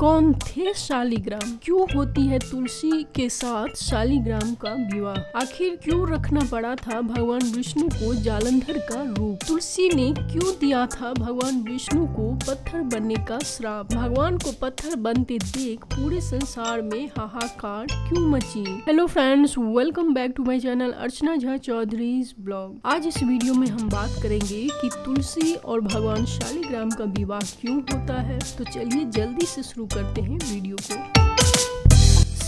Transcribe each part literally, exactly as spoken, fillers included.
कौन थे शालिग्राम, क्यों होती है तुलसी के साथ शालिग्राम का विवाह, आखिर क्यों रखना पड़ा था भगवान विष्णु को जालंधर का रूप, तुलसी ने क्यों दिया था भगवान विष्णु को पत्थर बनने का श्राप, भगवान को पत्थर बनते देख पूरे संसार में हाहाकार क्यों मची। Hello friends, welcome back to my channel Archana Jha Chaudhary blog. आज इस वीडियो में हम बात करेंगे कि तुलसी और भगवान शालिग्राम का विवाह क्यों होता है। तो चलिए जल्दी से शुरू करते हैं वीडियो को।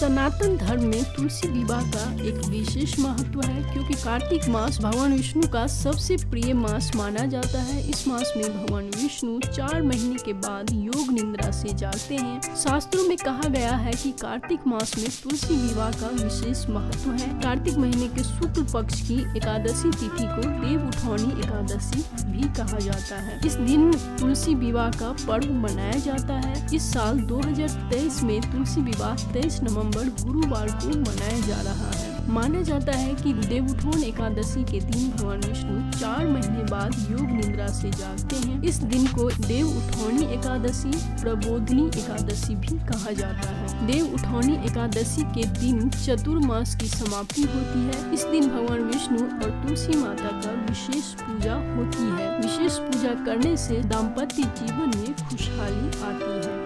सनातन धर्म में तुलसी विवाह का एक विशेष महत्व है क्योंकि कार्तिक मास भगवान विष्णु का सबसे प्रिय मास माना जाता है। इस मास में भगवान विष्णु चार महीने के बाद योग निद्रा से जागते हैं। शास्त्रों में कहा गया है कि कार्तिक मास में तुलसी विवाह का विशेष महत्व है। कार्तिक महीने के शुक्ल पक्ष की एकादशी तिथि को देव उठौनी एकादशी भी कहा जाता है। इस दिन तुलसी विवाह का पर्व मनाया जाता है। इस साल दो हजार तेईस में तुलसी विवाह तेईस नवम्बर गुरुवार को मनाया जा रहा है। माना जाता है कि देवउठौन एकादशी के दिन भगवान विष्णु चार महीने बाद योग निद्रा से जागते हैं। इस दिन को देवउठौनी एकादशी, प्रबोधिनी एकादशी भी कहा जाता है। देवउठौनी एकादशी के दिन चतुर्मास की समाप्ति होती है। इस दिन भगवान विष्णु और तुलसी माता का विशेष पूजा होती है। विशेष पूजा करने से दाम्पत्य जीवन में खुशहाली आती है।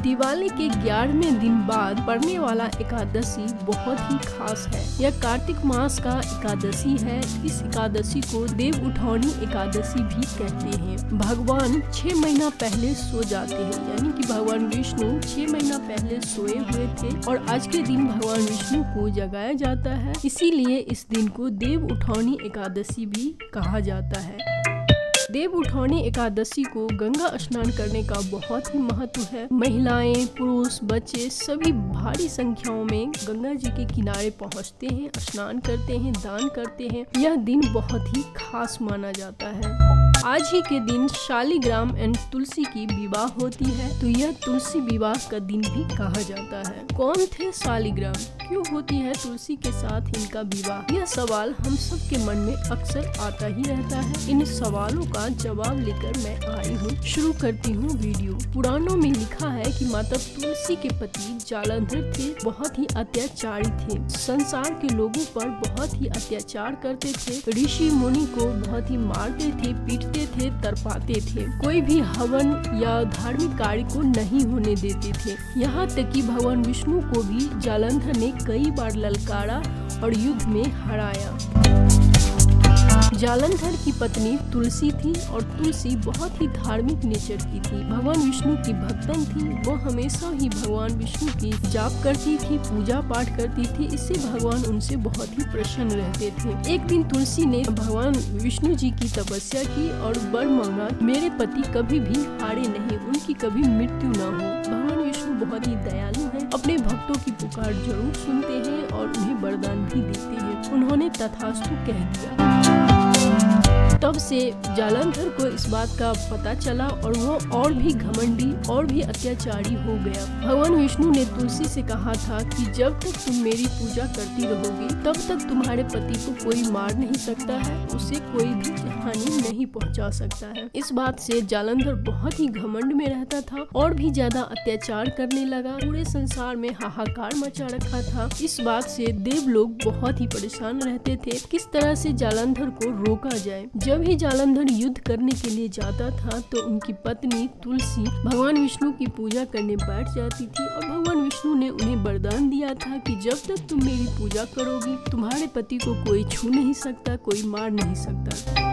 दिवाली के ग्यारहवें दिन बाद पड़ने वाला एकादशी बहुत ही खास है। यह कार्तिक मास का एकादशी है। इस एकादशी को देव उठौनी एकादशी भी कहते हैं। भगवान छह महीना पहले सो जाते हैं, यानी कि भगवान विष्णु छह महीना पहले सोए हुए थे और आज के दिन भगवान विष्णु को जगाया जाता है। इसीलिए इस दिन को देव उठौनी एकादशी भी कहा जाता है। देव उठौनी एकादशी को गंगा स्नान करने का बहुत ही महत्व है। महिलाएं, पुरुष, बच्चे सभी भारी संख्याओं में गंगा जी के किनारे पहुंचते हैं, स्नान करते हैं, दान करते हैं। यह दिन बहुत ही खास माना जाता है। आज ही के दिन शालिग्राम एंड तुलसी की विवाह होती है, तो यह तुलसी विवाह का दिन भी कहा जाता है। कौन थे शालिग्राम, क्यों होती है तुलसी के साथ इनका विवाह? यह सवाल हम सब के मन में अक्सर आता ही रहता है। इन सवालों का जवाब लेकर मैं आई हूँ। शुरू करती हूँ वीडियो। पुराणों में लिखा है कि माता तुलसी के पति जालंधर थे, बहुत ही अत्याचारी थे, संसार के लोगों पर बहुत ही अत्याचार करते थे। ऋषि मुनि को बहुत ही मारते थे, पीटते थे, तरपाते थे। कोई भी हवन या धार्मिक कार्य को नहीं होने देते थे। यहाँ तक कि भगवान विष्णु को भी जालंधर ने कई बार ललकारा और युद्ध में हराया। जालंधर की पत्नी तुलसी थी और तुलसी बहुत ही धार्मिक नेचर की थी। भगवान विष्णु की भक्तन थी। वो हमेशा ही भगवान विष्णु की जाप करती थी, पूजा पाठ करती थी। इससे भगवान उनसे बहुत ही प्रसन्न रहते थे। एक दिन तुलसी ने भगवान विष्णु जी की तपस्या की और वर मांगा, मेरे पति कभी भी हारे नहीं, उनकी कभी मृत्यु न हो। भगवान विष्णु बहुत ही दयालु है, अपने भक्तों की पुकार जरूर सुनते हैं और उन्हें वरदान भी देते हैं। उन्होंने तथास्तु कह दिया। तब से जालंधर को इस बात का पता चला और वो और भी घमंडी और भी अत्याचारी हो गया। भगवान विष्णु ने तुलसी से कहा था कि जब तक तुम मेरी पूजा करती रहोगी तब तक तुम्हारे पति को कोई मार नहीं सकता है, उसे कोई भी हानि नहीं पहुंचा सकता है। इस बात से जालंधर बहुत ही घमंड में रहता था और भी ज्यादा अत्याचार करने लगा। पूरे संसार में हाहाकार मचा रखा था। इस बात से देव लोग बहुत ही परेशान रहते थे, किस तरह से जालंधर को रोका जाए। जब ही जालंधर युद्ध करने के लिए जाता था तो उनकी पत्नी तुलसी भगवान विष्णु की पूजा करने बैठ जाती थी और भगवान विष्णु ने उन्हें वरदान दिया था कि जब तक तुम मेरी पूजा करोगी तुम्हारे पति को कोई छू नहीं सकता, कोई मार नहीं सकता।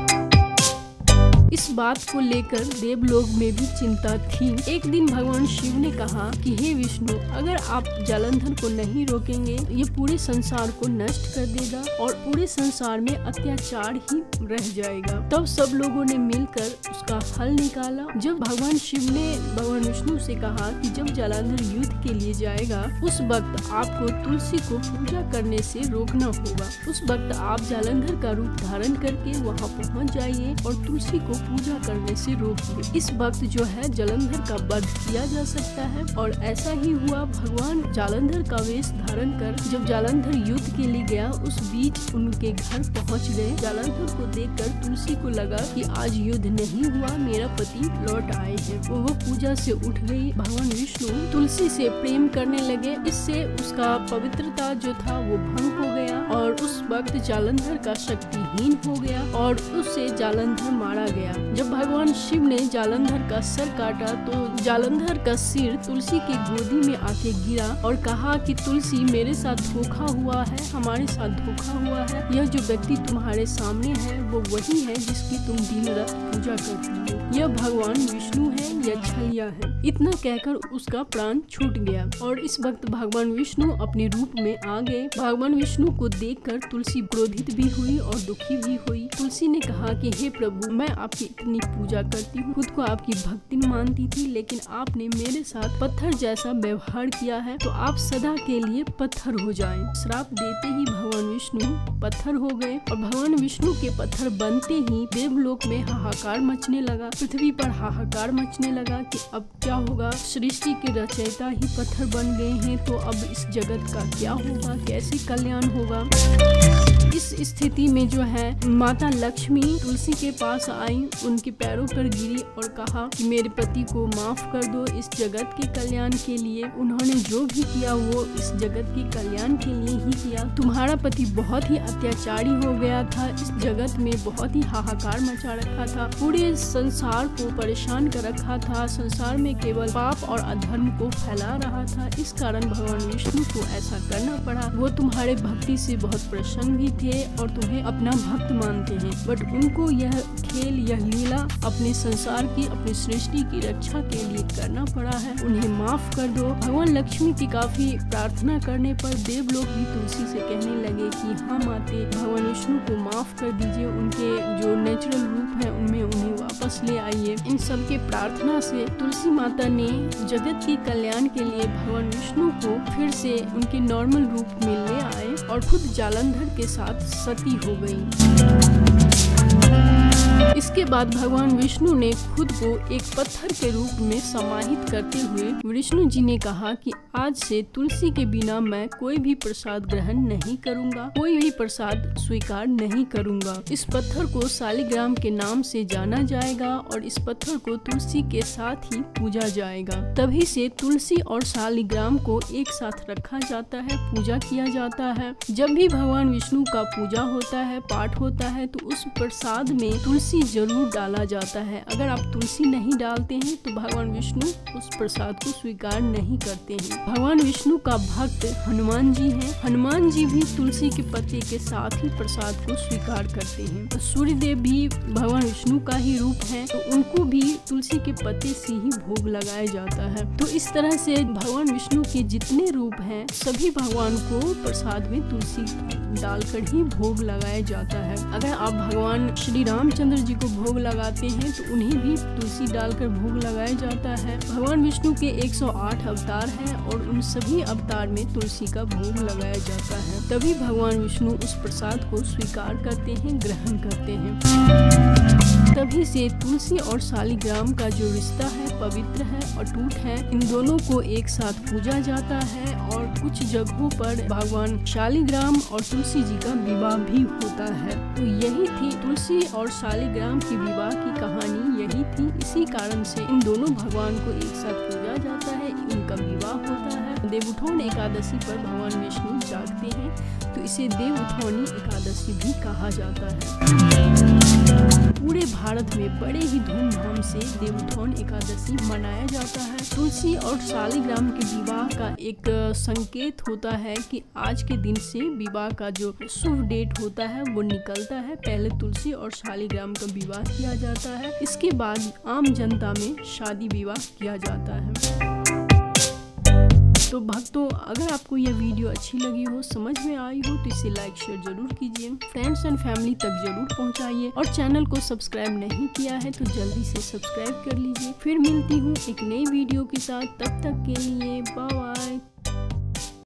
इस बात को लेकर देवलोक में भी चिंता थी। एक दिन भगवान शिव ने कहा कि हे विष्णु, अगर आप जालंधर को नहीं रोकेंगे ये पूरे संसार को नष्ट कर देगा और पूरे संसार में अत्याचार ही रह जाएगा। तब सब लोगों ने मिलकर उसका हल निकाला। जब भगवान शिव ने भगवान विष्णु से कहा कि जब जालंधर युद्ध के लिए जाएगा उस वक्त आपको तुलसी को पूजा करने से रोकना होगा। उस वक्त आप जालंधर का रूप धारण करके वहाँ पहुँच जाइए और तुलसी को पूजा करने से रोकी। इस वक्त जो है जालंधर का वध किया जा सकता है और ऐसा ही हुआ। भगवान जालंधर का वेश धारण कर जब जालंधर युद्ध के लिए गया उस बीच उनके घर पहुंच गए। जालंधर को देखकर तुलसी को लगा कि आज युद्ध नहीं हुआ, मेरा पति लौट आए हैं। वो पूजा से उठ गई। भगवान विष्णु तुलसी से प्रेम करने लगे। इससे उसका पवित्रता जो था वो भंग हो गया और उस वक्त जालंधर का शक्तिहीन हो गया और उससे जालंधर मारा गया। जब भगवान शिव ने जालंधर का सर काटा तो जालंधर का सिर तुलसी के गोदी में आके गिरा और कहा कि तुलसी मेरे साथ धोखा हुआ है, हमारे साथ धोखा हुआ है। यह जो व्यक्ति तुम्हारे सामने है वो वही है जिसकी तुम दिन रात पूजा करती हो। यह भगवान विष्णु है या छलिया है। इतना कहकर उसका प्राण छूट गया और इस वक्त भगवान विष्णु अपने रूप में आ गए। भगवान विष्णु को देखकर तुलसी क्रोधित भी हुई और दुखी भी हुई। तुलसी ने कहा कि हे प्रभु, मैं आपकी इतनी पूजा करती हूँ, खुद को आपकी भक्ति मानती थी, लेकिन आपने मेरे साथ पत्थर जैसा व्यवहार किया है, तो आप सदा के लिए पत्थर हो जाएं। श्राप देते ही भगवान विष्णु पत्थर हो गए और भगवान विष्णु के पत्थर बनते ही देवलोक में हाहाकार मचने लगा। पृथ्वी पर हाहाकार मचने लगा कि अब क्या होगा, सृष्टि के रचयिता ही पत्थर बन गए हैं, तो अब इस जगत का क्या होगा, कैसे कल्याण होगा। इस स्थिति में जो है माता लक्ष्मी तुलसी के पास आई, उनके पैरों पर गिरी और कहा कि मेरे पति को माफ कर दो, इस जगत के कल्याण के लिए। उन्होंने जो भी किया वो इस जगत के कल्याण के लिए ही किया। तुम्हारा पति बहुत ही अत्याचारी हो गया था, इस जगत में बहुत ही हाहाकार मचा रखा था, पूरे संसार को परेशान कर रखा था, संसार में केवल पाप और अधर्म को फैला रहा था। इस कारण भगवान विष्णु को ऐसा करना पड़ा। वो तुम्हारे भक्ति से बहुत प्रसन्न भी थे और तुम्हें अपना भक्त मानते हैं, बट उनको यह खेल, यह लीला अपने संसार की, अपनी सृष्टि की रक्षा के लिए करना पड़ा है। उन्हें माफ कर दो। भगवान लक्ष्मी की काफी प्रार्थना करने पर देवलोक भी तुलसी से कहने लगे कि हाँ माते, भगवान विष्णु को माफ कर दीजिए, उनके जो नेचुरल रूप है उनमें उन्हें वापस ले आइए। इन सब के प्रार्थना से तुलसी माता ने जगत के कल्याण के लिए भगवान विष्णु को फिर से उनके नॉर्मल रूप में ले आए और खुद जालंधर के साथ सती हो गई। इसके बाद भगवान विष्णु ने खुद को एक पत्थर के रूप में समाहित करते हुए विष्णु जी ने कहा कि आज से तुलसी के बिना मैं कोई भी प्रसाद ग्रहण नहीं करूंगा, कोई भी प्रसाद स्वीकार नहीं करूंगा। इस पत्थर को शालिग्राम के नाम से जाना जाएगा और इस पत्थर को तुलसी के साथ ही पूजा जाएगा। तभी से तुलसी और शालिग्राम को एक साथ रखा जाता है, पूजा किया जाता है। जब भी भगवान विष्णु का पूजा होता है, पाठ होता है, तो उस प्रसाद में तुलसी जरूर डाला जाता है। अगर आप तुलसी नहीं डालते हैं तो भगवान विष्णु उस प्रसाद को स्वीकार नहीं करते हैं। भगवान विष्णु का भक्त हनुमान जी हैं। हनुमान जी भी तुलसी के पत्ते के साथ ही प्रसाद को स्वीकार करते हैं। तो सूर्य देव भी भगवान विष्णु का ही रूप है, तो उनको भी तुलसी के पत्ते से ही भोग लगाया जाता है। तो इस तरह से भगवान विष्णु के जितने रूप हैं सभी भगवान को प्रसाद में तुलसी डालकर ही भोग लगाया जाता है। अगर आप भगवान श्री रामचंद्र जी को भोग लगाते हैं तो उन्हें भी तुलसी डालकर भोग लगाया जाता है। भगवान विष्णु के एक सौ आठ अवतार हैं और उन सभी अवतार में तुलसी का भोग लगाया जाता है, तभी भगवान विष्णु उस प्रसाद को स्वीकार करते हैं, ग्रहण करते हैं। तभी से तुलसी और शालिग्राम का जो रिश्ता है पवित्र है, अटूट है। इन दोनों को एक साथ पूजा जाता है और कुछ जगहों पर भगवान शालिग्राम और तुलसी जी का विवाह भी होता है। तो यही थी तुलसी और शालिग्राम की विवाह की कहानी, यही थी। इसी कारण से इन दोनों भगवान को एक साथ पूजा जाता है, इनका विवाह होता है। देवउठौन एकादशी पर भगवान विष्णु जागते हैं, तो इसे देवउठौनी एकादशी भी कहा जाता है। पूरे भारत में बड़े ही धूमधाम से देवउठौन एकादशी मनाया जाता है। तुलसी और शालिग्राम के विवाह का एक संकेत होता है कि आज के दिन से विवाह का जो शुभ डेट होता है वो निकलता है। पहले तुलसी और शालिग्राम का विवाह किया जाता है, इसके बाद आम जनता में शादी विवाह किया जाता है। तो भक्तों, अगर आपको यह वीडियो अच्छी लगी हो, समझ में आई हो, तो इसे लाइक शेयर जरूर कीजिए, फ्रेंड्स एंड फैमिली तक जरूर पहुंचाइए और चैनल को सब्सक्राइब नहीं किया है तो जल्दी से सब्सक्राइब कर लीजिए। फिर मिलती हूँ एक नई वीडियो के साथ, तब तक के लिए बाय बाय।